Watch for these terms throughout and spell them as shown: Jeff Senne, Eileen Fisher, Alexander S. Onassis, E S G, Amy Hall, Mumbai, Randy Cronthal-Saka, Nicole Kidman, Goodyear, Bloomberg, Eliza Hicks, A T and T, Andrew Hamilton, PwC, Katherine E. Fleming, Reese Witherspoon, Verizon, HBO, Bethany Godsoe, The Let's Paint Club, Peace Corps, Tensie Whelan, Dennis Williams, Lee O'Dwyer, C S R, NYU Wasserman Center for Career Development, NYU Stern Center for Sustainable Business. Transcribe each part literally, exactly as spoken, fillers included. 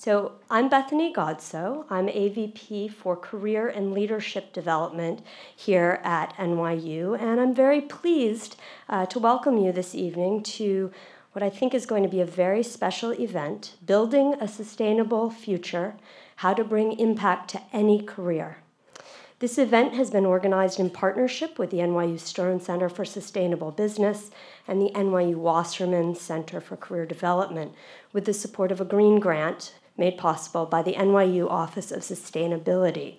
So I'm Bethany Godsoe. I'm A V P for Career and Leadership Development here at N Y U, and I'm very pleased uh, to welcome you this evening to what I think is going to be a very special event, Building a Sustainable Future, How to Bring Impact to Any Career. This event has been organized in partnership with the N Y U Stern Center for Sustainable Business and the N Y U Wasserman Center for Career Development, with the support of a green grant made possible by the N Y U Office of Sustainability.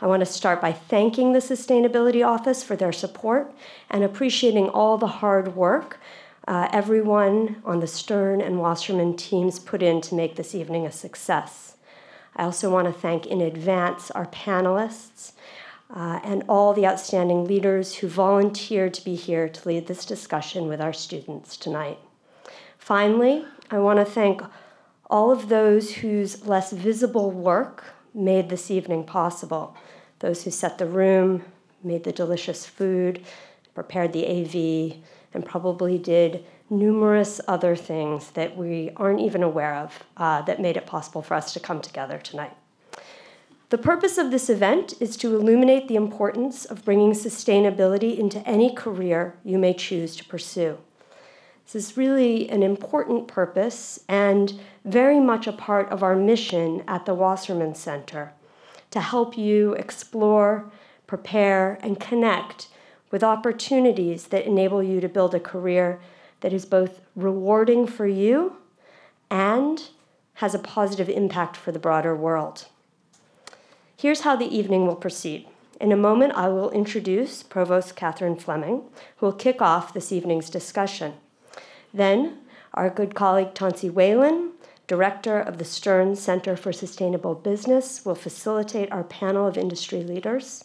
I want to start by thanking the Sustainability Office for their support and appreciating all the hard work uh, everyone on the Stern and Wasserman teams put in to make this evening a success. I also want to thank in advance our panelists, Uh, and all the outstanding leaders who volunteered to be here to lead this discussion with our students tonight. Finally, I want to thank all of those whose less visible work made this evening possible, those who set the room, made the delicious food, prepared the A V, and probably did numerous other things that we aren't even aware of uh, that made it possible for us to come together tonight. The purpose of this event is to illuminate the importance of bringing sustainability into any career you may choose to pursue. This is really an important purpose and very much a part of our mission at the Wasserman Center, to help you explore, prepare, and connect with opportunities that enable you to build a career that is both rewarding for you and has a positive impact for the broader world. Here's how the evening will proceed. In a moment, I will introduce Provost Katherine Fleming, who will kick off this evening's discussion. Then, our good colleague Tensie Whelan, Director of the Stern Center for Sustainable Business, will facilitate our panel of industry leaders.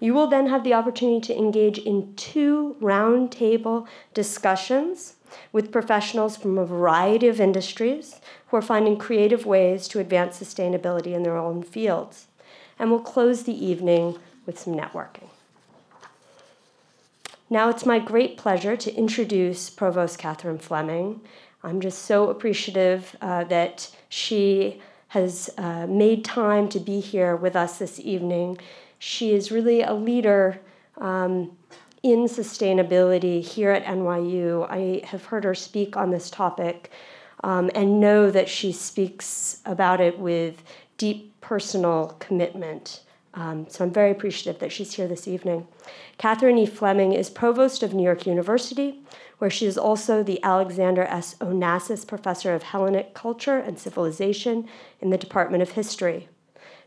You will then have the opportunity to engage in two roundtable discussions with professionals from a variety of industries who are finding creative ways to advance sustainability in their own fields. And we'll close the evening with some networking. Now it's my great pleasure to introduce Provost Katherine Fleming. I'm just so appreciative uh, that she has uh, made time to be here with us this evening. She is really a leader um, in sustainability here at N Y U. I have heard her speak on this topic um, and know that she speaks about it with deep personal commitment. Um, so I'm very appreciative that she's here this evening. Katherine E. Fleming is Provost of New York University, where she is also the Alexander S. Onassis Professor of Hellenic Culture and Civilization in the Department of History.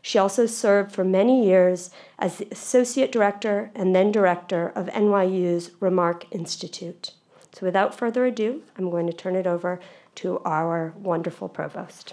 She also served for many years as the Associate Director and then Director of N Y U's Remark Institute. So without further ado, I'm going to turn it over to our wonderful Provost.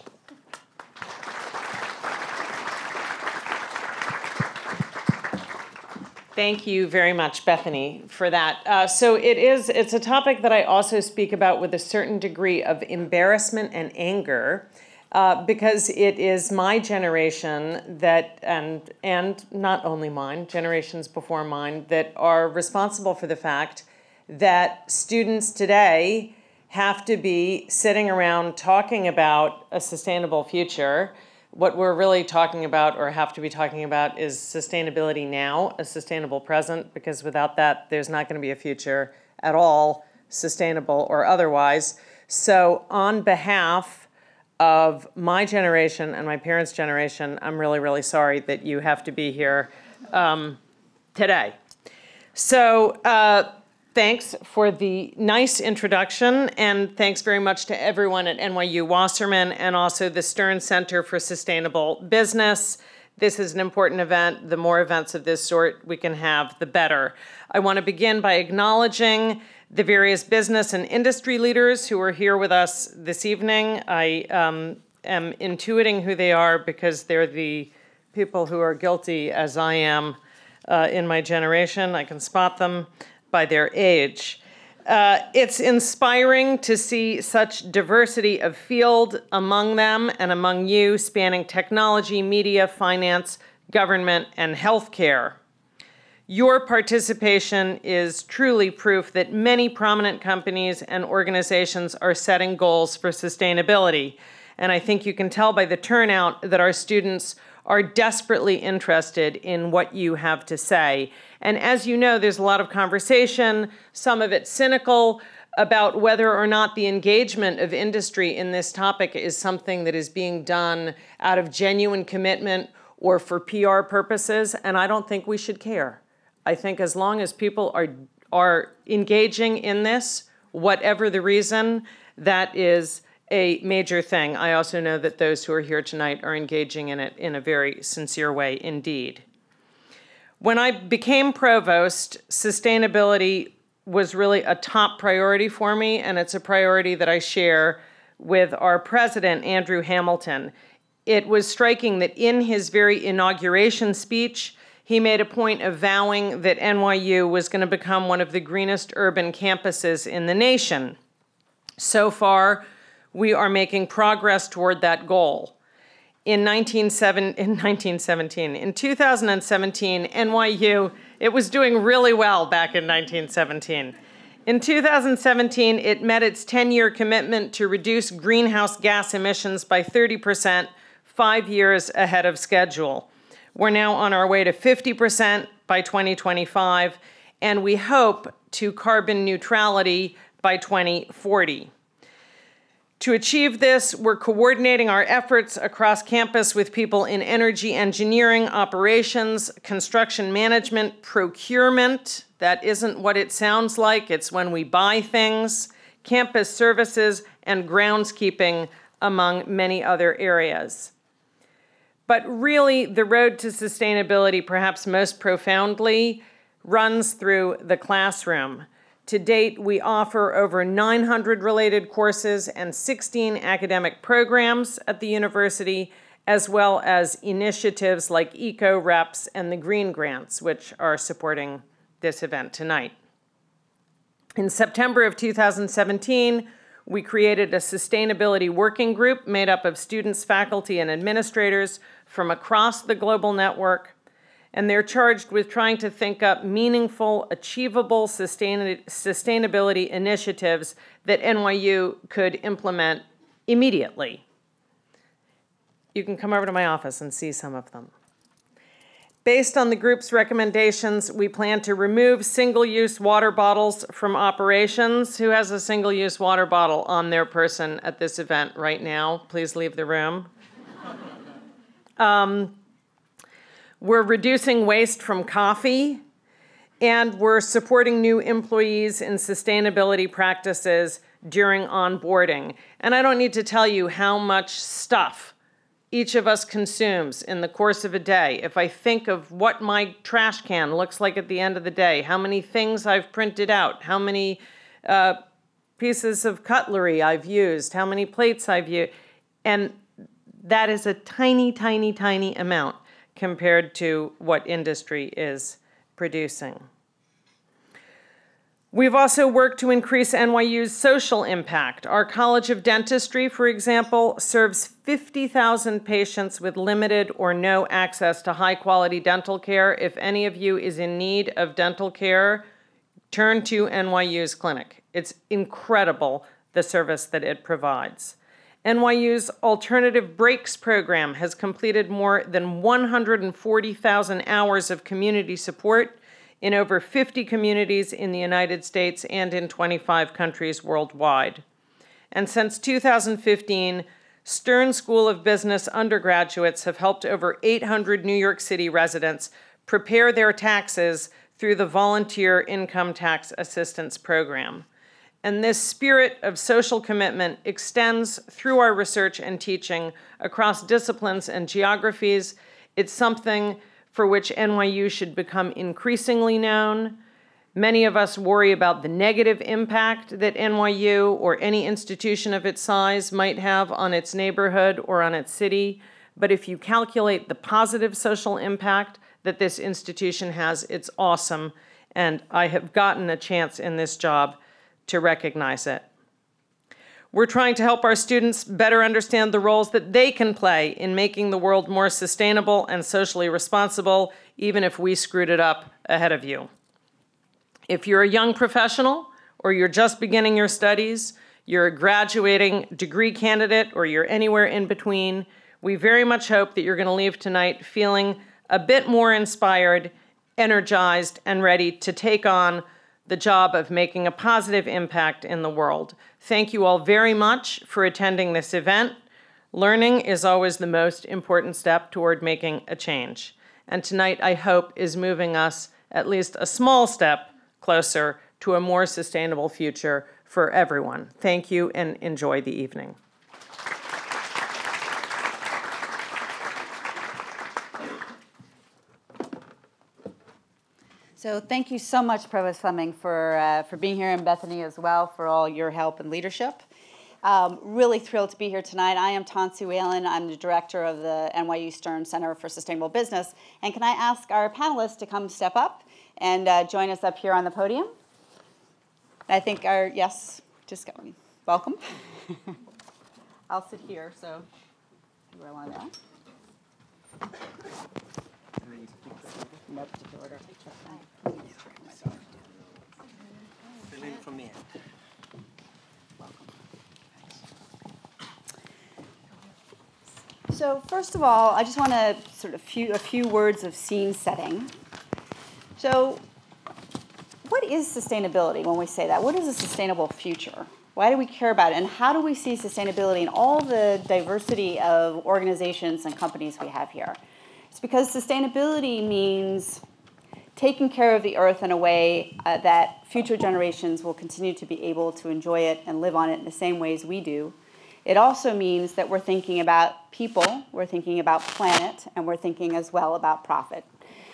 Thank you very much, Bethany, for that. Uh, so it is, it's a topic that I also speak about with a certain degree of embarrassment and anger, uh, because it is my generation that, and, and not only mine, generations before mine, that are responsible for the fact that students today have to be sitting around talking about a sustainable future. What we're really talking about, or have to be talking about, is sustainability now, a sustainable present, because without that, there's not going to be a future at all, sustainable or otherwise. So on behalf of my generation and my parents' generation, I'm really, really sorry that you have to be here um, today. So uh, thanks for the nice introduction, and thanks very much to everyone at N Y U Wasserman and also the Stern Center for Sustainable Business. This is an important event. The more events of this sort we can have, the better. I want to begin by acknowledging the various business and industry leaders who are here with us this evening. I um, am intuiting who they are because they're the people who are guilty, as I am uh, in my generation. I can spot them by their age. Uh, it's inspiring to see such diversity of field among them and among you, spanning technology, media, finance, government, and healthcare. Your participation is truly proof that many prominent companies and organizations are setting goals for sustainability, And I think you can tell by the turnout that our students are desperately interested in what you have to say. And as you know, there's a lot of conversation, some of it cynical, about whether or not the engagement of industry in this topic is something that is being done out of genuine commitment or for P R purposes, and I don't think we should care. I think as long as people are, are engaging in this, whatever the reason, that is a major thing. I also know that those who are here tonight are engaging in it in a very sincere way indeed. When I became provost, sustainability was really a top priority for me, and it's a priority that I share with our president, Andrew Hamilton. It was striking that in his very inauguration speech, he made a point of vowing that N Y U was going to become one of the greenest urban campuses in the nation. So far, we are making progress toward that goal. In nineteen seventeen, in two thousand seventeen, N Y U, it was doing really well back in nineteen seventeen. In two thousand seventeen, it met its ten-year commitment to reduce greenhouse gas emissions by thirty percent, five years ahead of schedule. We're now on our way to fifty percent by twenty twenty-five, and we hope to carbon neutrality by twenty forty. To achieve this, we're coordinating our efforts across campus with people in energy engineering, operations, construction management, procurement. That isn't what it sounds like. It's when we buy things, campus services, and groundskeeping, among many other areas. But really, the road to sustainability, perhaps most profoundly, runs through the classroom. To date, we offer over nine hundred related courses and sixteen academic programs at the university, as well as initiatives like Eco Reps and the Green Grants, which are supporting this event tonight. In September of two thousand seventeen, we created a sustainability working group made up of students, faculty, and administrators from across the global network. And they're charged with trying to think up meaningful, achievable sustain sustainability initiatives that N Y U could implement immediately. You can come over to my office and see some of them. Based on the group's recommendations, we plan to remove single-use water bottles from operations. Who has a single-use water bottle on their person at this event right now? Please leave the room. Um, We're reducing waste from coffee, and we're supporting new employees in sustainability practices during onboarding. And I don't need to tell you how much stuff each of us consumes in the course of a day. If I think of what my trash can looks like at the end of the day, how many things I've printed out, how many uh, pieces of cutlery I've used, how many plates I've used, and that is a tiny, tiny, tiny amount compared to what industry is producing. We've also worked to increase N Y U's social impact. Our College of Dentistry, for example, serves fifty thousand patients with limited or no access to high-quality dental care. If any of you is in need of dental care, turn to N Y U's clinic. It's incredible, the service that it provides. N Y U's Alternative Breaks program has completed more than one hundred forty thousand hours of community support in over fifty communities in the United States and in twenty-five countries worldwide. And since two thousand fifteen, Stern School of Business undergraduates have helped over eight hundred New York City residents prepare their taxes through the Volunteer Income Tax Assistance Program. And this spirit of social commitment extends through our research and teaching across disciplines and geographies. It's something for which N Y U should become increasingly known. Many of us worry about the negative impact that N Y U or any institution of its size might have on its neighborhood or on its city. But if you calculate the positive social impact that this institution has, it's awesome. And I have gotten a chance in this job to recognize it. We're trying to help our students better understand the roles that they can play in making the world more sustainable and socially responsible, even if we screwed it up ahead of you. If you're a young professional or you're just beginning your studies, you're a graduating degree candidate, or you're anywhere in between, we very much hope that you're going to leave tonight feeling a bit more inspired, energized, and ready to take on the job of making a positive impact in the world. Thank you all very much for attending this event. Learning is always the most important step toward making a change. And tonight, I hope, is moving us at least a small step closer to a more sustainable future for everyone. Thank you, and enjoy the evening. So thank you so much, Provost Fleming, for, uh, for being here, and Bethany as well, for all your help and leadership. Um, really thrilled to be here tonight. I am Tensie Whelan. I'm the director of the N Y U Stern Center for Sustainable Business. And can I ask our panelists to come step up and uh, join us up here on the podium? I think our, yes, just going. Welcome. I'll sit here, so where I want to go. No particular order. Fill in from the end. So first of all, I just want to sort of few, a few words of scene setting. So what is sustainability when we say that? What is a sustainable future? Why do we care about it? And how do we see sustainability in all the diversity of organizations and companies we have here? It's because sustainability means taking care of the earth in a way uh, that future generations will continue to be able to enjoy it and live on it in the same ways we do. It also means that we're thinking about people, we're thinking about planet, and we're thinking as well about profit.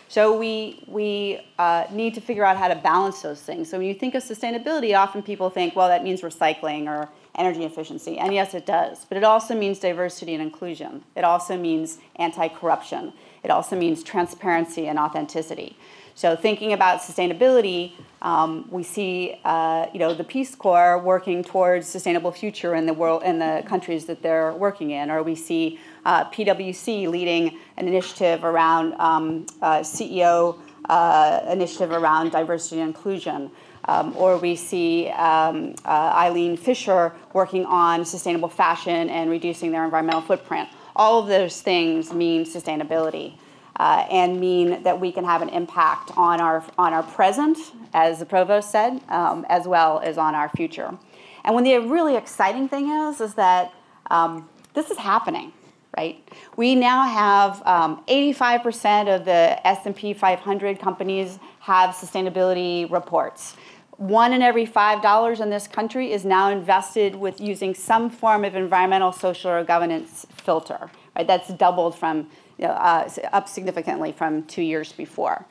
So we, we uh, need to figure out how to balance those things. So when you think of sustainability, often people think, well, that means recycling or energy efficiency. And yes, it does. But it also means diversity and inclusion. It also means anti-corruption. It also means transparency and authenticity. So thinking about sustainability, um, we see uh, you know, the Peace Corps working towards sustainable future in the world, in the countries that they're working in, or we see uh, PwC leading an initiative around um, uh, C E O uh, initiative around diversity and inclusion, um, or we see um, uh, Eileen Fisher working on sustainable fashion and reducing their environmental footprint. All of those things mean sustainability. Uh, and mean that we can have an impact on our, on our present, as the Provost said, um, as well as on our future. And when the really exciting thing is, is that um, this is happening, right? We now have um, eighty-five percent of the S and P five hundred companies have sustainability reports. One in every five dollars in this country is now invested with using some form of environmental, social, or governance filter, right? That's doubled from You know, uh, up significantly from two years before.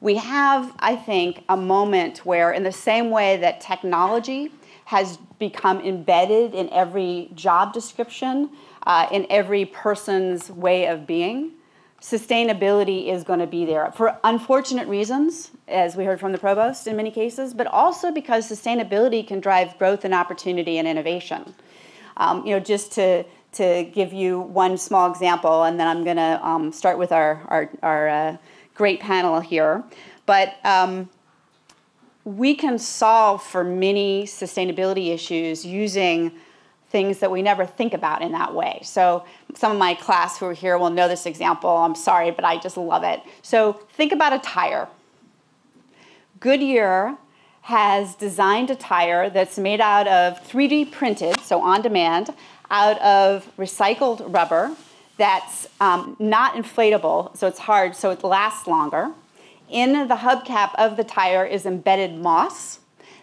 We have, I think, a moment where, in the same way that technology has become embedded in every job description, uh, in every person's way of being, sustainability is going to be there for unfortunate reasons, as we heard from the Provost in many cases, but also because sustainability can drive growth and opportunity and innovation. Um, you know, just to to give you one small example, and then I'm going to um, start with our, our, our uh, great panel here. But um, we can solve for many sustainability issues using things that we never think about in that way. So some of my class who are here will know this example. I'm sorry, but I just love it. So think about a tire. Goodyear has designed a tire that's made out of three D printed, so on demand, out of recycled rubber that's um, not inflatable, so it's hard, so it lasts longer. In the hubcap of the tire is embedded moss.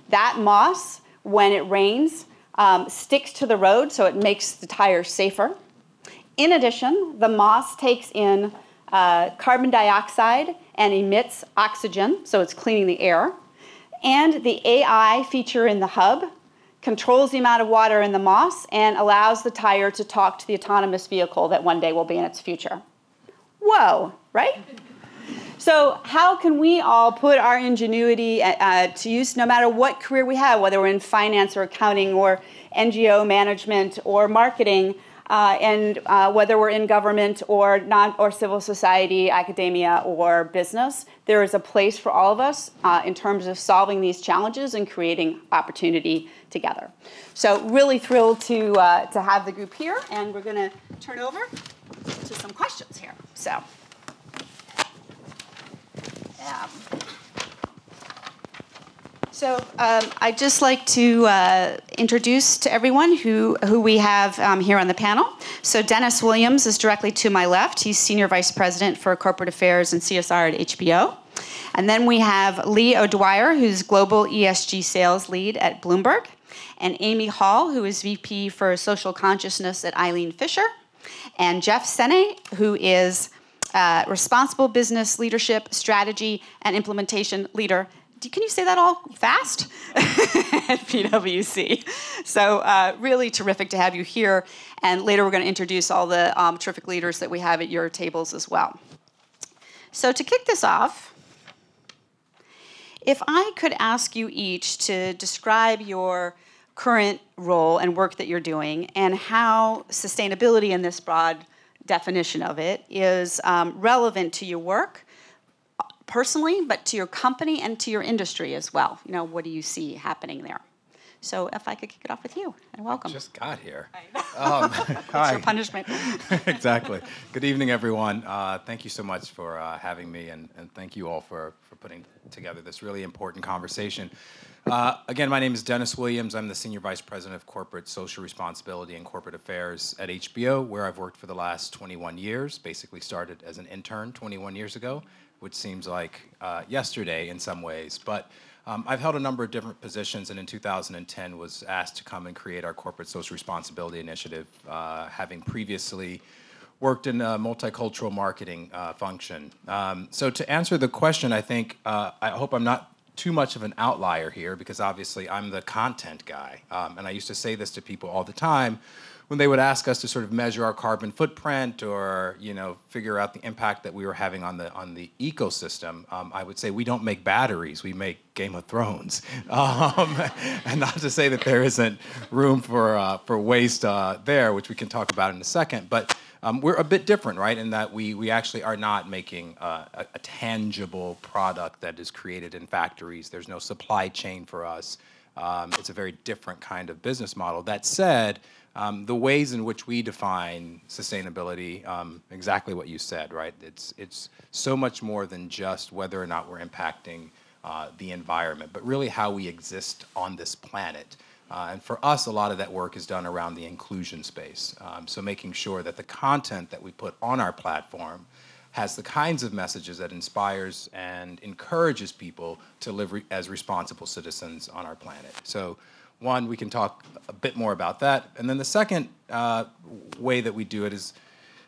That moss, when it rains, um, sticks to the road, so it makes the tire safer. In addition, the moss takes in uh, carbon dioxide and emits oxygen, so it's cleaning the air. And the A I feature in the hub controls the amount of water in the moss and allows the tire to talk to the autonomous vehicle that one day will be in its future. Whoa, right? So how can we all put our ingenuity uh, to use no matter what career we have, whether we're in finance or accounting or N G O management or marketing, uh, and uh, whether we're in government or non or civil society, academia, or business, there is a place for all of us uh, in terms of solving these challenges and creating opportunity together. So really thrilled to uh, to have the group here, and we're going to turn over to some questions here. So. Um, So um, I'd just like to uh, introduce to everyone who, who we have um, here on the panel. So Dennis Williams is directly to my left. He's Senior Vice President for Corporate Affairs and C S R at H B O. And then we have Lee O'Dwyer, who's Global E S G Sales Lead at Bloomberg. And Amy Hall, who is V P for Social Consciousness at Eileen Fisher. And Jeff Senne, who is uh, Responsible Business Leadership, Strategy, and Implementation Leader. Can you say that all fast? At P W C. So uh, really terrific to have you here. And later we're going to introduce all the um, terrific leaders that we have at your tables as well. So to kick this off, if I could ask you each to describe your current role and work that you're doing and how sustainability in this broad definition of it is um, relevant to your work, personally, but to your company and to your industry as well. You know, what do you see happening there? So if I could kick it off with you, and welcome. I just got here. Um, That's your punishment. Exactly. Good evening, everyone. Uh, thank you so much for uh, having me, and, and thank you all for, for putting together this really important conversation. Uh, again, my name is Dennis Williams. I'm the Senior Vice President of Corporate Social Responsibility and Corporate Affairs at H B O, where I've worked for the last twenty-one years, basically started as an intern twenty-one years ago, which seems like uh, yesterday in some ways. But um, I've held a number of different positions, and in two thousand ten was asked to come and create our Corporate Social Responsibility Initiative, uh, having previously worked in a multicultural marketing uh, function. Um, so to answer the question, I think, uh, I hope I'm not too much of an outlier here, because obviously I'm the content guy. Um, and I used to say this to people all the time, when they would ask us to sort of measure our carbon footprint or, you know, figure out the impact that we were having on the on the ecosystem, um, I would say we don't make batteries, we make Game of Thrones. Um, and not to say that there isn't room for uh, for waste uh, there, which we can talk about in a second, but um, we're a bit different, right, in that we, we actually are not making uh, a, a tangible product that is created in factories. There's no supply chain for us. Um, it's a very different kind of business model. That said, Um, the ways in which we define sustainability, um, exactly what you said, right? It's, it's so much more than just whether or not we're impacting uh, the environment, but really how we exist on this planet. Uh, and for us, a lot of that work is done around the inclusion space. Um, so making sure that the content that we put on our platform has the kinds of messages that inspires and encourages people to live re- as responsible citizens on our planet. So. One, we can talk a bit more about that. And then the second uh, way that we do it is,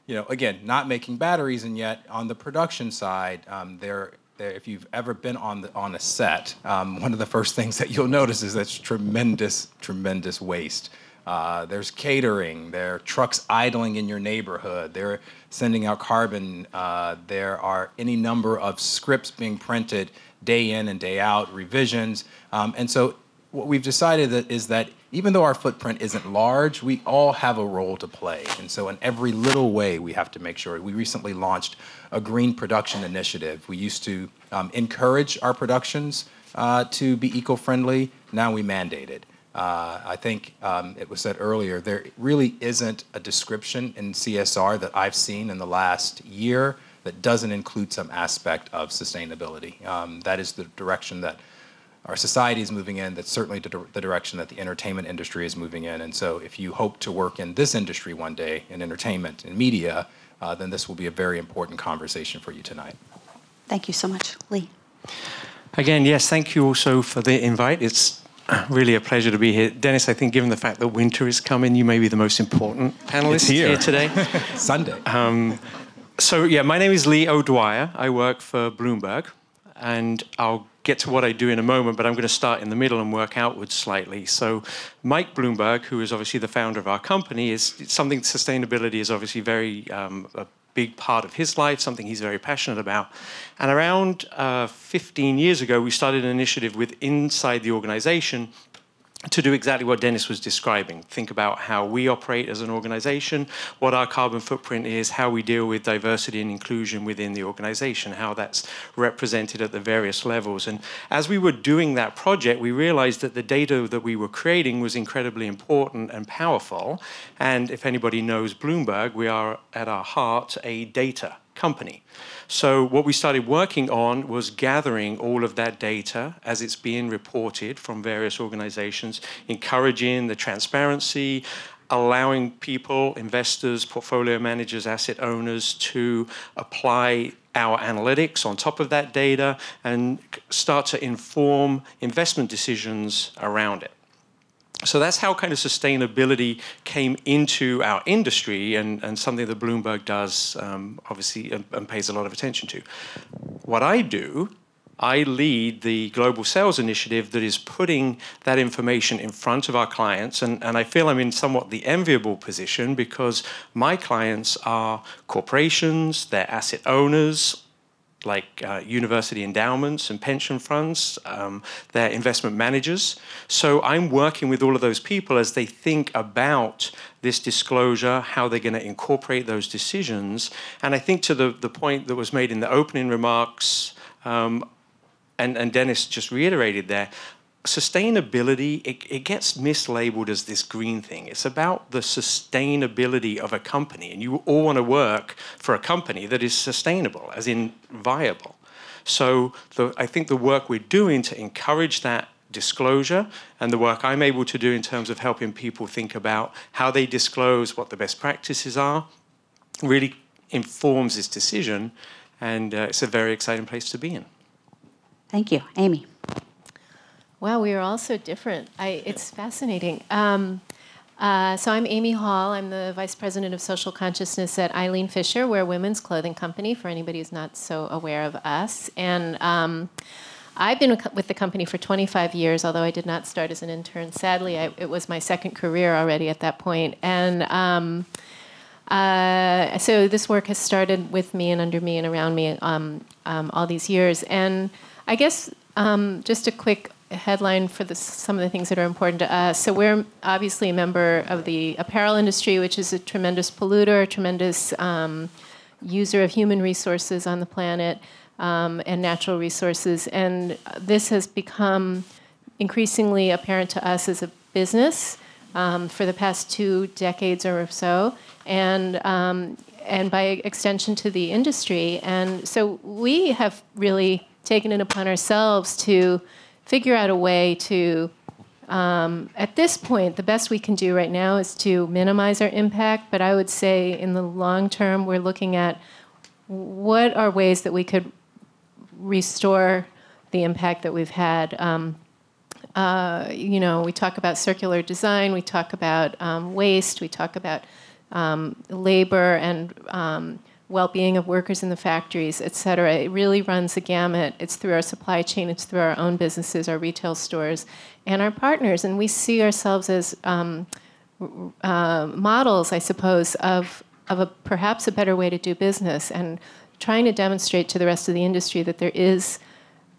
you know, again, not making batteries, and yet on the production side, um, there, there, if you've ever been on, the, on a set, um, one of the first things that you'll notice is that's tremendous, tremendous waste. Uh, there's catering, there are trucks idling in your neighborhood, they're sending out carbon, uh, there are any number of scripts being printed day in and day out, revisions, um, and so what we've decided that is that even though our footprint isn't large, we all have a role to play. And so in every little way, we have to make sure. We recently launched a green production initiative. We used to um, encourage our productions uh, to be eco-friendly. Now we mandate it. Uh, I think um, it was said earlier, there really isn't a description in C S R that I've seen in the last year that doesn't include some aspect of sustainability. Um, that is the direction that our society is moving in. That's certainly the direction that the entertainment industry is moving in. And so if you hope to work in this industry one day, in entertainment and media, uh, then this will be a very important conversation for you tonight. Thank you so much. Lee. Again, yes, thank you also for the invite. It's really a pleasure to be here. Dennis, I think given the fact that winter is coming, you may be the most important panelist it's here. here today. Sunday. Um, so yeah, my name is Lee O'Dwyer. I work for Bloomberg, and I'll get to what I do in a moment, but I'm going to start in the middle and work outwards slightly. So Mike Bloomberg, who is obviously the founder of our company, is something sustainability is obviously very um, a big part of his life, something he's very passionate about. And around uh, fifteen years ago, we started an initiative with inside the organization to do exactly what Dennis was describing. Think about how we operate as an organization, what our carbon footprint is, how we deal with diversity and inclusion within the organization, how that's represented at the various levels. And as we were doing that project, we realized that the data that we were creating was incredibly important and powerful. And if anybody knows Bloomberg, we are at our heart a data company. So what we started working on was gathering all of that data as it's being reported from various organizations, encouraging the transparency, allowing people, investors, portfolio managers, asset owners to apply our analytics on top of that data and start to inform investment decisions around it. So that's how kind of sustainability came into our industry and, and something that Bloomberg does, um, obviously, and, and pays a lot of attention to. What I do, I lead the global sales initiative that is putting that information in front of our clients. And, and I feel I'm in somewhat the enviable position because my clients are corporations, they're asset owners, like uh, university endowments and pension funds, um, they're investment managers. So I'm working with all of those people as they think about this disclosure, how they're going to incorporate those decisions. And I think to the, the point that was made in the opening remarks, um, and, and Dennis just reiterated there, sustainability, it, it gets mislabeled as this green thing. It's about the sustainability of a company, and you all want to work for a company that is sustainable, as in viable. So the, I think the work we're doing to encourage that disclosure and the work I'm able to do in terms of helping people think about how they disclose, what the best practices are, really informs this decision, and uh, it's a very exciting place to be in. Thank you. Amy. Wow, we are all so different. I, it's fascinating. Um, uh, so I'm Amy Hall. I'm the Vice President of Social Consciousness at Eileen Fisher. We're a women's clothing company, for anybody who's not so aware of us. And um, I've been with the company for twenty-five years, although I did not start as an intern. Sadly, I, it was my second career already at that point. And um, uh, so this work has started with me and under me and around me um, um, all these years. And I guess um, just a quick headline for the, some of the things that are important to us. So we're obviously a member of the apparel industry, which is a tremendous polluter, a tremendous um, user of human resources on the planet um, and natural resources. And this has become increasingly apparent to us as a business um, for the past two decades or so, and um, and by extension to the industry. And so we have really taken it upon ourselves to figure out a way to, um, at this point, the best we can do right now is to minimize our impact, but I would say in the long term, we're looking at what are ways that we could restore the impact that we've had. Um, uh, you know, we talk about circular design, we talk about um, waste, we talk about um, labor and um, well-being of workers in the factories, et cetera. It really runs the gamut. It's through our supply chain, it's through our own businesses, our retail stores, and our partners. And we see ourselves as um, uh, models, I suppose, of, of a, perhaps a better way to do business, and trying to demonstrate to the rest of the industry that there is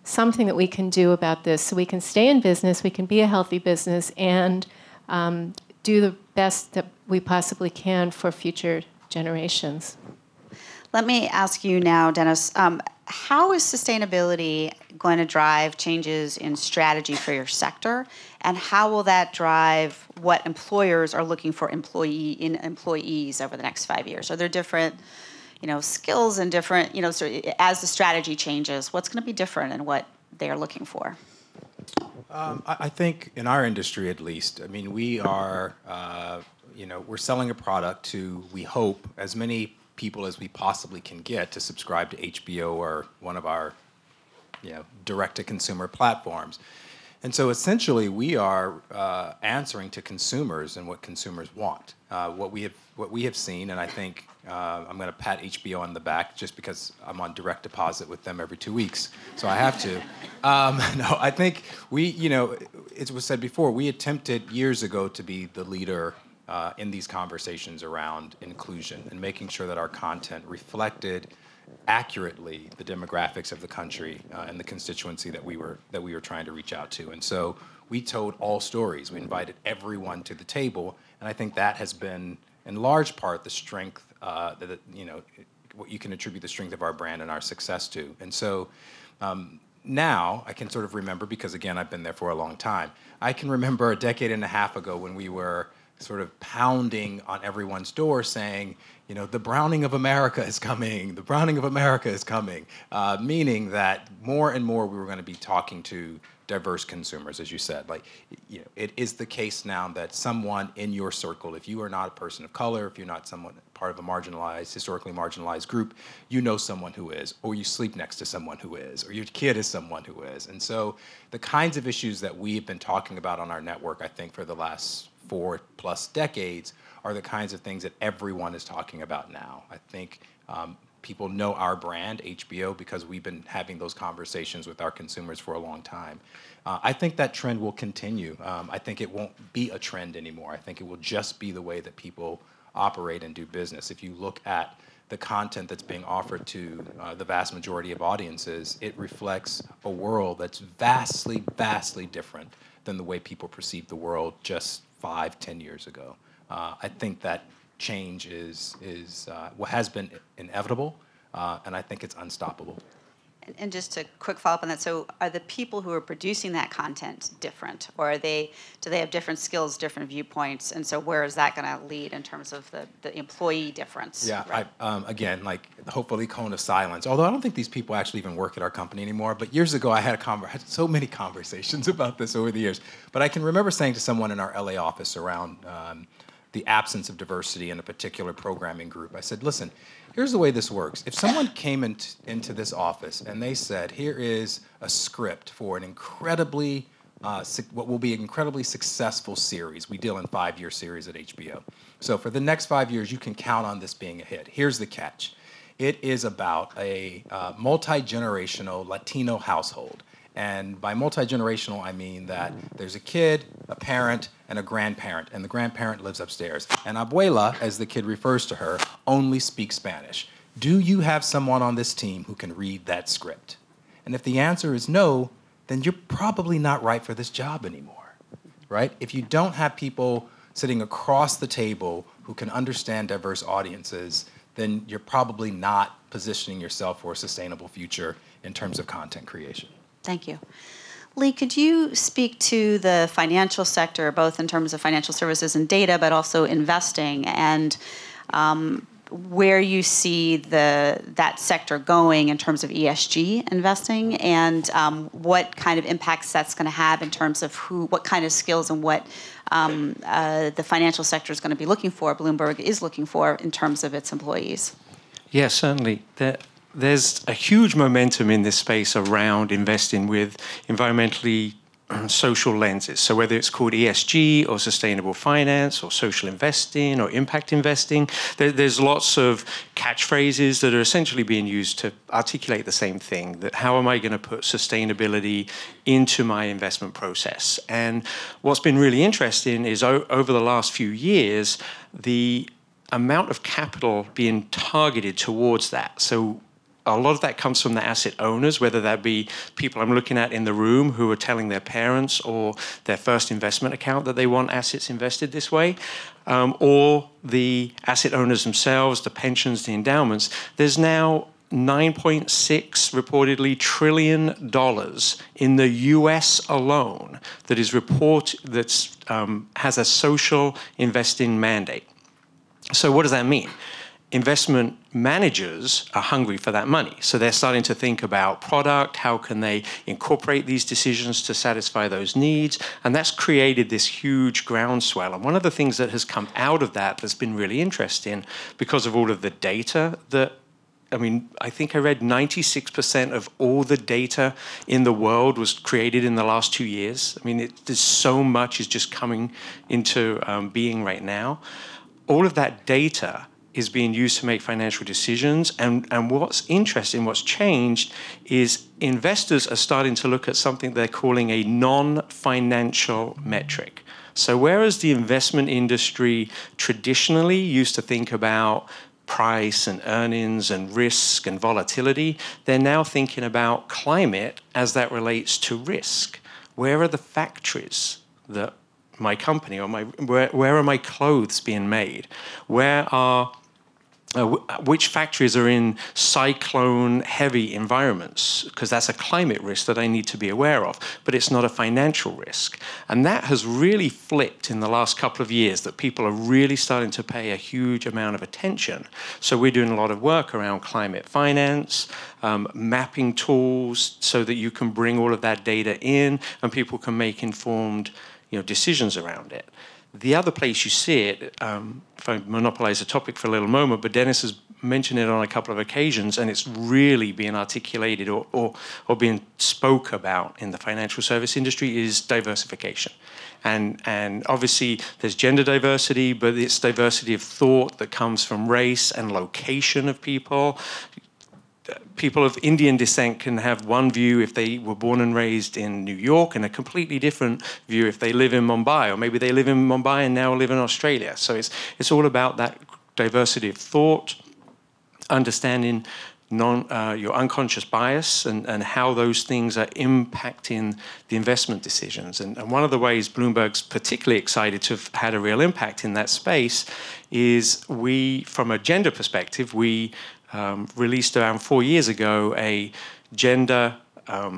something that we can do about this. So we can stay in business, we can be a healthy business, and um, do the best that we possibly can for future generations. Let me ask you now, Dennis, um, how is sustainability going to drive changes in strategy for your sector? And how will that drive what employers are looking for employee in employees over the next five years? Are there different, you know, skills and different, you know, so as the strategy changes, what's going to be different in what they are looking for? Um, I think in our industry, at least, I mean, we are, uh, you know, we're selling a product to, we hope, as many people as we possibly can get to subscribe to H B O or one of our, you know, direct-to-consumer platforms. And so essentially we are uh, answering to consumers and what consumers want. Uh, what we have what we have seen, and I think uh, I'm going to pat H B O on the back just because I'm on direct deposit with them every two weeks, so I have to. Um, no, I think we, you know, it was said before, we attempted years ago to be the leader Uh, in these conversations around inclusion and making sure that our content reflected accurately the demographics of the country uh, and the constituency that we were that we were trying to reach out to. And so we told all stories. We invited everyone to the table, and I think that has been, in large part, the strength uh, that you know what you can attribute the strength of our brand and our success to. And so. Um, Now, I can sort of remember, because again, I've been there for a long time, I can remember a decade and a half ago when we were sort of pounding on everyone's door saying, you know, the browning of America is coming, the browning of America is coming, uh, meaning that more and more we were going to be talking to diverse consumers, as you said. Like, you know, it is the case now that someone in your circle, if you are not a person of color, if you're not someone part of a marginalized, historically marginalized group, you know someone who is, or you sleep next to someone who is, or your kid is someone who is. And so the kinds of issues that we've been talking about on our network, I think, for the last four plus decades are the kinds of things that everyone is talking about now. I think um, people know our brand, H B O, because we've been having those conversations with our consumers for a long time. Uh, I think that trend will continue. Um, I think it won't be a trend anymore. I think it will just be the way that people operate and do business. If you look at the content that's being offered to uh, the vast majority of audiences, it reflects a world that's vastly, vastly different than the way people perceive the world just five, ten years ago. Uh, I think that change is, is uh, what has been inevitable, uh, and I think it's unstoppable. And, and just a quick follow-up on that, so are the people who are producing that content different, or are they, do they have different skills, different viewpoints, and so where is that going to lead in terms of the, the employee difference? Yeah, right? I, um, again, like hopefully cone of silence, although I don't think these people actually even work at our company anymore, but years ago I had, a conver- had so many conversations about this over the years, but I can remember saying to someone in our L A office around um, the absence of diversity in a particular programming group. I said, listen, here's the way this works. If someone came in t- into this office and they said, here is a script for an incredibly, uh, su- what will be an incredibly successful series. We deal in five-year series at H B O. So for the next five years, you can count on this being a hit. Here's the catch. It is about a uh, multi-generational Latino household. And by multi-generational, I mean that there's a kid, a parent, and a grandparent, and the grandparent lives upstairs. And Abuela, as the kid refers to her, only speaks Spanish. Do you have someone on this team who can read that script? And if the answer is no, then you're probably not right for this job anymore, right? If you don't have people sitting across the table who can understand diverse audiences, then you're probably not positioning yourself for a sustainable future in terms of content creation. Thank you. Lee, could you speak to the financial sector, both in terms of financial services and data, but also investing, and um, where you see the that sector going in terms of E S G investing, and um, what kind of impacts that's going to have in terms of who, what kind of skills and what um, uh, the financial sector is going to be looking for, Bloomberg is looking for in terms of its employees? Yeah, certainly. The- There's a huge momentum in this space around investing with environmentally social lenses. So whether it's called E S G or sustainable finance or social investing or impact investing, there, there's lots of catchphrases that are essentially being used to articulate the same thing, that how am I going to put sustainability into my investment process? And what's been really interesting is o- over the last few years, the amount of capital being targeted towards that. So a lot of that comes from the asset owners, whether that be people I'm looking at in the room who are telling their parents or their first investment account that they want assets invested this way, um, or the asset owners themselves, the pensions, the endowments. There's now nine point six reportedly trillion dollars in the U S alone that is report that's um, has a social investing mandate. So what does that mean? Investment managers are hungry for that money. So they're starting to think about product, how can they incorporate these decisions to satisfy those needs, and that's created this huge groundswell. And one of the things that has come out of that that's been really interesting, because of all of the data that, I mean, I think I read ninety-six percent of all the data in the world was created in the last two years. I mean, it, there's so much is just coming into um, being right now. All of that data is being used to make financial decisions. And, and what's interesting, what's changed, is investors are starting to look at something they're calling a non-financial metric. So whereas the investment industry traditionally used to think about price and earnings and risk and volatility, they're now thinking about climate as that relates to risk. Where are the factories that my company or my, where, where are my clothes being made? Where are, uh, which factories are in cyclone heavy environments? Because that's a climate risk that I need to be aware of, but it's not a financial risk. And that has really flipped in the last couple of years, that people are really starting to pay a huge amount of attention. So we're doing a lot of work around climate finance, Um, mapping tools so that you can bring all of that data in and people can make informed you know, decisions around it. The other place you see it, um, if I monopolize the topic for a little moment, but Dennis has mentioned it on a couple of occasions, and it's really being articulated or, or, or being spoke about in the financial service industry, is diversification. And, and obviously there's gender diversity, but it's diversity of thought that comes from race and location of people. People of Indian descent can have one view if they were born and raised in New York, and a completely different view if they live in Mumbai, or maybe they live in Mumbai and now live in Australia. So it's, it's all about that diversity of thought, understanding non, uh, your unconscious bias and, and how those things are impacting the investment decisions. And, and one of the ways Bloomberg's particularly excited to have had a real impact in that space is we, from a gender perspective, we Um, released around four years ago a gender um,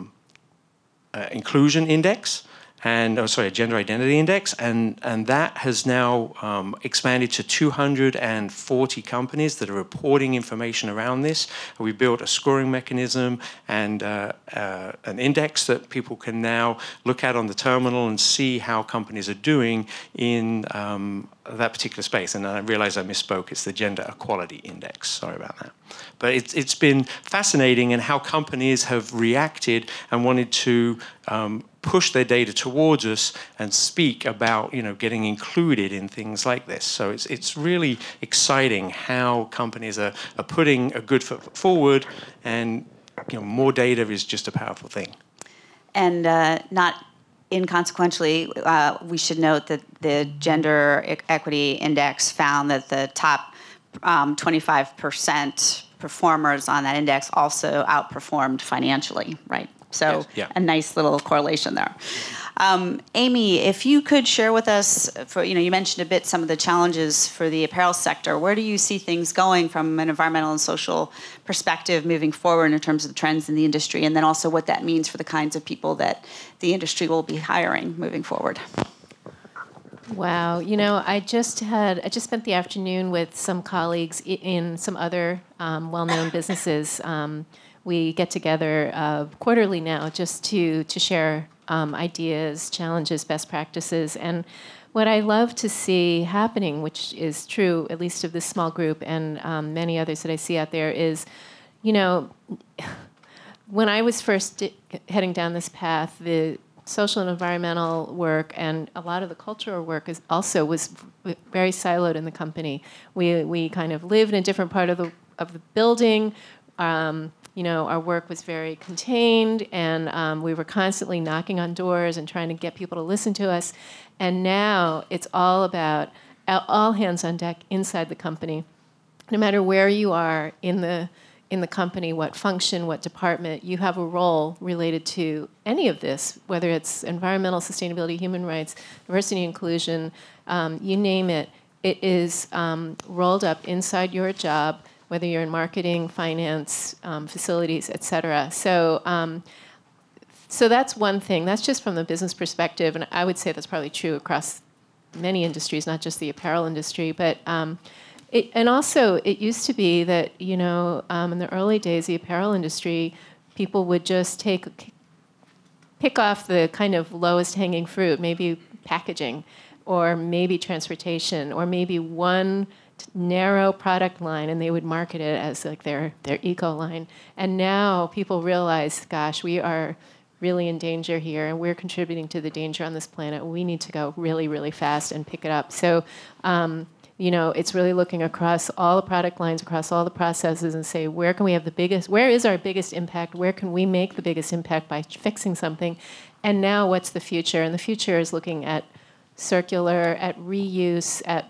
uh, inclusion index, and oh, sorry, a gender identity index, and and that has now um, expanded to two hundred forty companies that are reporting information around this. We built a scoring mechanism and uh, uh, an index that people can now look at on the terminal and see how companies are doing in Um, that particular space. And I realize I misspoke, it's the Gender Equality Index, sorry about that. But it's, it's been fascinating in how companies have reacted and wanted to um, push their data towards us and speak about you know, getting included in things like this. So it's, it's really exciting how companies are, are putting a good foot forward, and you know, more data is just a powerful thing. And uh, not inconsequentially, uh, we should note that the Gender Equity Index found that the top um, twenty-five percent performers on that index also outperformed financially, right? So yes, yeah. A nice little correlation there. Um, Amy, if you could share with us, for, you know, you mentioned a bit some of the challenges for the apparel sector. Where do you see things going from an environmental and social perspective moving forward in terms of the trends in the industry, and then also what that means for the kinds of people that the industry will be hiring moving forward? Wow, you know, I just had, I just spent the afternoon with some colleagues in some other um, well-known businesses. Um, we get together uh, quarterly now just to, to share Um, ideas, challenges, best practices. And what I love to see happening, which is true at least of this small group and um, many others that I see out there, is, you know, when I was first heading down this path, the social and environmental work and a lot of the cultural work is also was very siloed in the company. We, we kind of lived in a different part of the, of the building. Um, You know, our work was very contained, and um, we were constantly knocking on doors and trying to get people to listen to us. And now it's all about all hands on deck inside the company. No matter where you are in the in the company, what function, what department, you have a role related to any of this, whether it's environmental sustainability, human rights, diversity and inclusion, um, you name it. It is um, rolled up inside your job, whether you're in marketing, finance, um, facilities, et cetera. So, um, so that's one thing. That's just from the business perspective, and I would say that's probably true across many industries, not just the apparel industry. But um, it, and also, it used to be that you know, um, in the early days, the apparel industry, people would just take pick off the kind of lowest hanging fruit, maybe packaging, or maybe transportation, or maybe one narrow product line, and they would market it as like their their eco line. And now people realize, gosh, we are really in danger here, and we're contributing to the danger on this planet. We need to go really, really fast and pick it up. So, um, you know, it's really looking across all the product lines, across all the processes, and say, where can we have the biggest, where is our biggest impact? Where can we make the biggest impact by fixing something? And now what's the future? And the future is looking at circular, at reuse, at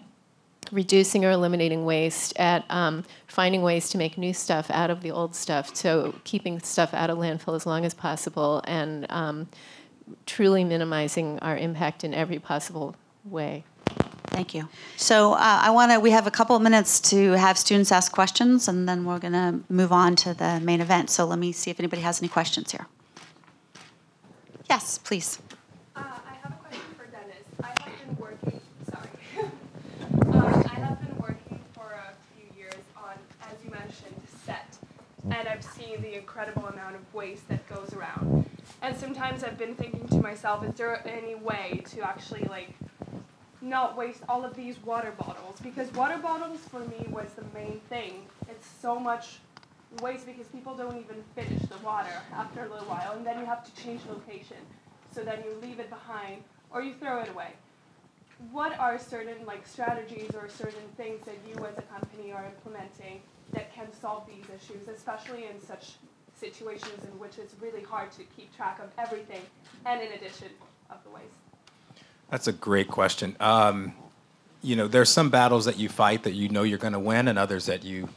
reducing or eliminating waste, at um, finding ways to make new stuff out of the old stuff, so keeping stuff out of landfill as long as possible, and um, truly minimizing our impact in every possible way. Thank you. So uh, I want to, we have a couple of minutes to have students ask questions, and then we're going to move on to the main event. So let me see if anybody has any questions here. Yes, please. Uh, I have a question for Dennis. I have been working, sorry. um, I have been working for a few years on, as you mentioned, set. And I've seen the incredible amount of waste that goes around. And sometimes I've been thinking to myself, is there any way to actually, like, not waste all of these water bottles? Because water bottles for me was the main thing. It's so much waste because people don't even finish the water after a little while, and then you have to change location. So then you leave it behind or you throw it away. What are certain like strategies or certain things that you as a company are implementing that can solve these issues, especially in such situations in which it's really hard to keep track of everything and in addition of the waste? That's a great question. Um, you know, there's some battles that you fight that you know you're going to win, and others that you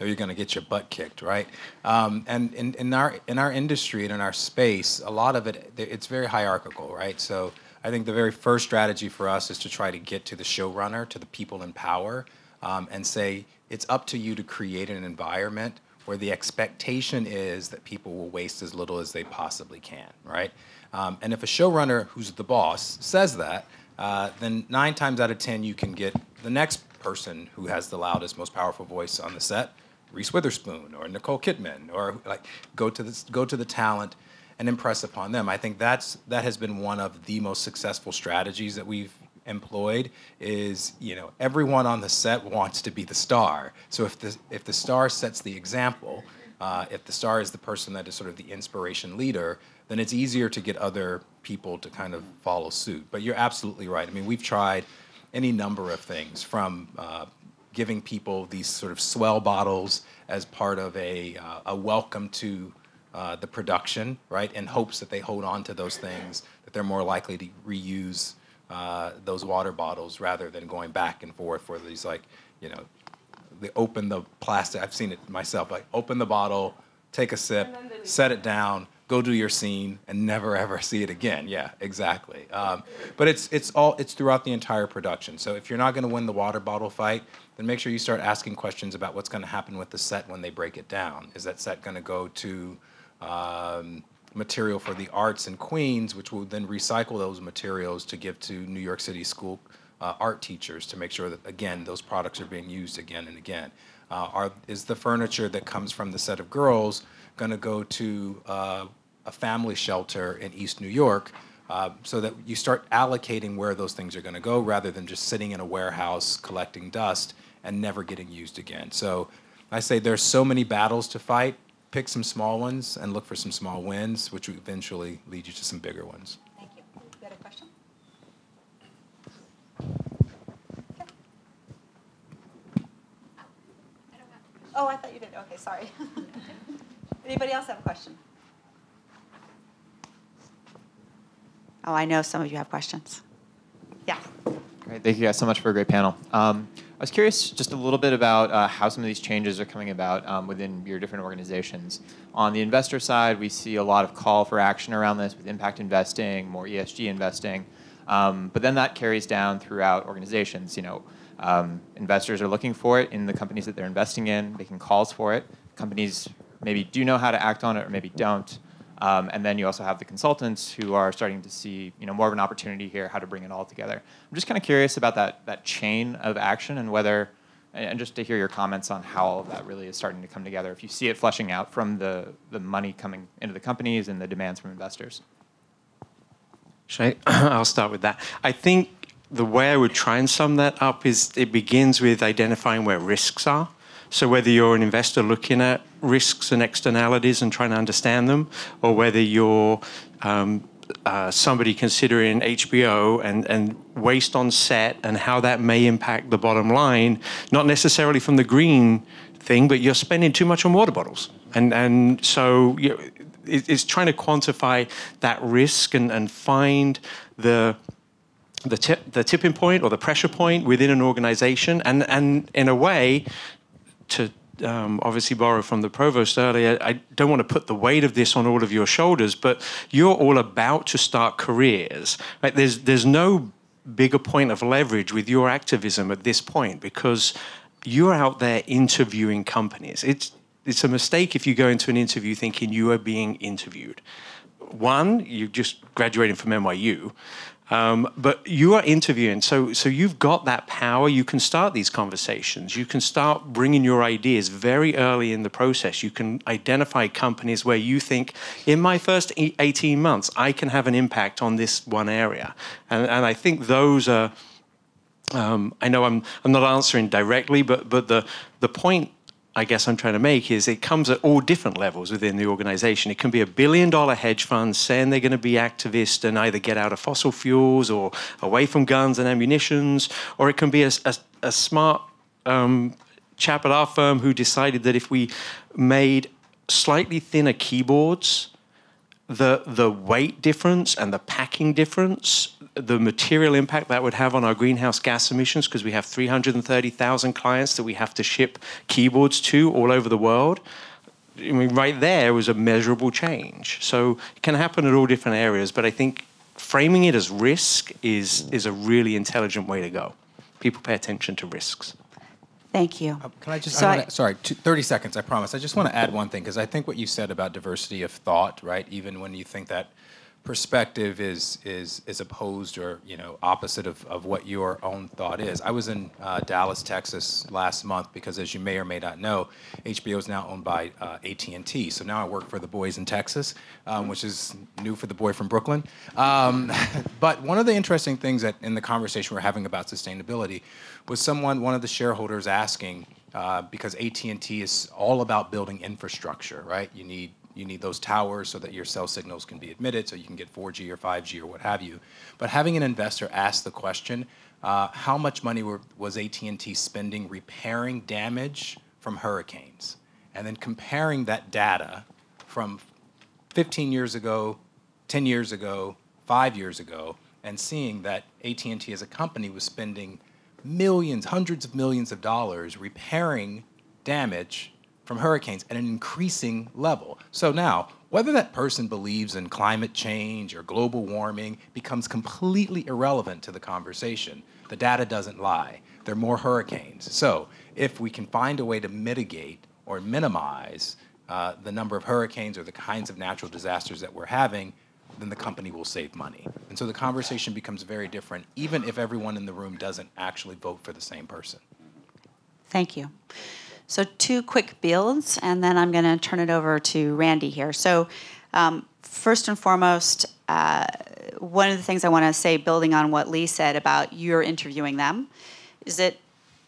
know you're going to get your butt kicked, right? Um, and in, in our in our industry and in our space, a lot of it it's very hierarchical, right? So I think the very first strategy for us is to try to get to the showrunner, to the people in power, um, and say it's up to you to create an environment where the expectation is that people will waste as little as they possibly can, right? Um, and if a showrunner who's the boss says that, uh, then nine times out of ten, you can get the next person who has the loudest, most powerful voice on the set, Reese Witherspoon or Nicole Kidman, or like go to the, go to the talent and impress upon them. I think that's that has been one of the most successful strategies that we've employed is, you know, everyone on the set wants to be the star. So if the, if the star sets the example, uh, if the star is the person that is sort of the inspiration leader, then it's easier to get other people to kind of follow suit. But you're absolutely right. I mean, we've tried any number of things, from uh, giving people these sort of swell bottles as part of a, uh, a welcome to uh, the production, right, in hopes that they hold on to those things, that they're more likely to reuse Uh, those water bottles rather than going back and forth for these, like, you know, they open the plastic. I've seen it myself. Like, open the bottle, take a sip, set it down, go do your scene, and never ever see it again. Yeah, exactly. Um, but it's it's all it's throughout the entire production. So if you're not going to win the water bottle fight, then make sure you start asking questions about what's going to happen with the set when they break it down. Is that set going to go to um, material for the arts in Queens, which will then recycle those materials to give to New York City school uh, art teachers to make sure that, again, those products are being used again and again? Uh, are, is the furniture that comes from the set of Girls going to go to uh, a family shelter in East New York, uh, so that you start allocating where those things are going to go rather than just sitting in a warehouse collecting dust and never getting used again? So I say there's so many battles to fight. Pick some small ones and look for some small wins, which will eventually lead you to some bigger ones. Thank you. You had a question? Okay. Oh, I thought you did. Okay, sorry. Anybody else have a question? Oh, I know some of you have questions. Yeah. Great. Thank you guys so much for a great panel. Um, I was curious just a little bit about uh, how some of these changes are coming about um, within your different organizations. On the investor side, we see a lot of call for action around this with impact investing, more E S G investing, um, but then that carries down throughout organizations. You know, um, investors are looking for it in the companies that they're investing in, making calls for it. Companies maybe do know how to act on it or maybe don't. Um, and then you also have the consultants who are starting to see, you know, more of an opportunity here, how to bring it all together. I'm just kind of curious about that that chain of action and whether, and just to hear your comments on how all of that really is starting to come together, if you see it fleshing out from the, the money coming into the companies and the demands from investors. Should I? I'll start with that. I think the way I would try and sum that up is it begins with identifying where risks are. So whether you're an investor looking at risks and externalities and trying to understand them, or whether you're um, uh, somebody considering H B O and, and waste on set and how that may impact the bottom line, not necessarily from the green thing, but you're spending too much on water bottles. And, and so you know, it, it's trying to quantify that risk and, and find the the tip, the tipping point or the pressure point within an organization. And, and in a way, to um, obviously borrow from the provost earlier, I don't want to put the weight of this on all of your shoulders, but you're all about to start careers. Right? There's, there's no bigger point of leverage with your activism at this point, because you're out there interviewing companies. It's, it's a mistake if you go into an interview thinking you are being interviewed. One, you're just graduating from N Y U, um, but you are interviewing, so, so you've got that power. You can start these conversations. You can start bringing your ideas very early in the process. You can identify companies where you think, in my first eighteen months, I can have an impact on this one area. And, and I think those are, um, I know I'm, I'm not answering directly, but, but the, the point I guess I'm trying to make is it comes at all different levels within the organization. It can be a billion dollar hedge fund saying they're going to be activists and either get out of fossil fuels or away from guns and ammunitions, or it can be a, a, a smart um, chap at our firm who decided that if we made slightly thinner keyboards, the, the weight difference and the packing difference, the material impact that would have on our greenhouse gas emissions, because we have three hundred thirty thousand clients that we have to ship keyboards to all over the world. I mean, right there was a measurable change. So it can happen at all different areas, but I think framing it as risk is, is a really intelligent way to go. People pay attention to risks. Thank you. Uh, can I just, so I wanna, I, sorry, two, thirty seconds, I promise. I just want to add one thing, because I think what you said about diversity of thought, right, even when you think that perspective is is is opposed or, you know, opposite of, of what your own thought is. I was in uh, Dallas, Texas last month because, as you may or may not know, H B O is now owned by uh, A T and T. So now I work for the boys in Texas, um, which is new for the boy from Brooklyn. Um, but one of the interesting things that in the conversation we're having about sustainability was someone, one of the shareholders asking, uh, because A T and T is all about building infrastructure, right? You need You need those towers so that your cell signals can be admitted, so you can get four G or five G or what have you. But having an investor ask the question, uh, how much money were, was A T and T spending repairing damage from hurricanes? And then comparing that data from fifteen years ago, ten years ago, five years ago, and seeing that A T and T as a company was spending millions, hundreds of millions of dollars repairing damage from hurricanes at an increasing level. So now, whether that person believes in climate change or global warming becomes completely irrelevant to the conversation. The data doesn't lie. There are more hurricanes. So if we can find a way to mitigate or minimize uh, the number of hurricanes or the kinds of natural disasters that we're having, then the company will save money. And so the conversation becomes very different, even if everyone in the room doesn't actually vote for the same person. Thank you. So two quick builds, and then I'm going to turn it over to Randy here. So um, first and foremost, uh, one of the things I want to say, building on what Lee said about you're interviewing them, is that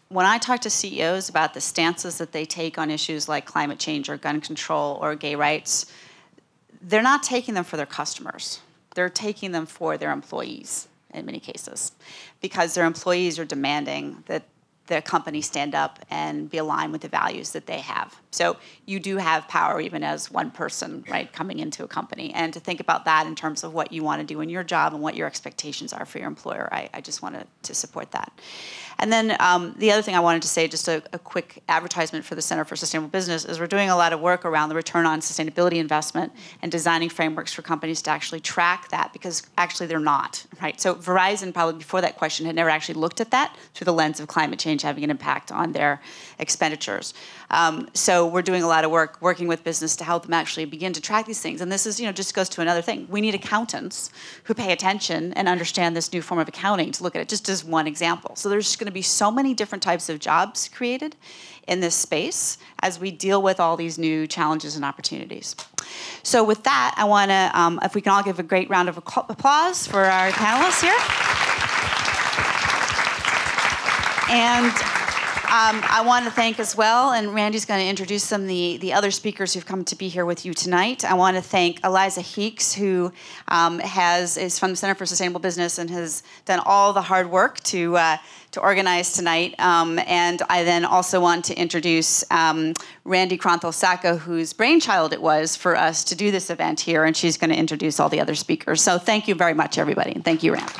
when I talk to C E Os about the stances that they take on issues like climate change or gun control or gay rights, they're not taking them for their customers. They're taking them for their employees in many cases, because their employees are demanding that the company stand up and be aligned with the values that they have. So you do have power even as one person, right, coming into a company. And to think about that in terms of what you want to do in your job and what your expectations are for your employer, I, I just wanted to support that. And then um, the other thing I wanted to say, just a, a quick advertisement for the Center for Sustainable Business, is we're doing a lot of work around the return on sustainability investment and designing frameworks for companies to actually track that, because actually they're not, right? So Verizon, probably before that question, had never actually looked at that through the lens of climate change having an impact on their expenditures. Um, so we're doing a lot of work working with business to help them actually begin to track these things. And this is, you know, just goes to another thing. We need accountants who pay attention and understand this new form of accounting to look at it, just as one example. So there's going to be so many different types of jobs created in this space as we deal with all these new challenges and opportunities. So with that, I want to, um, if we can all give a great round of applause for our panelists here. And um, I want to thank as well, and Randy's going to introduce them, the, the other speakers who've come to be here with you tonight. I want to thank Eliza Hicks, who um, has, is from the Center for Sustainable Business and has done all the hard work to, uh, to organize tonight. Um, and I then also want to introduce um, Randy Cronthal-Saka, whose brainchild it was for us to do this event here, and she's going to introduce all the other speakers. So thank you very much, everybody, and thank you, Randy.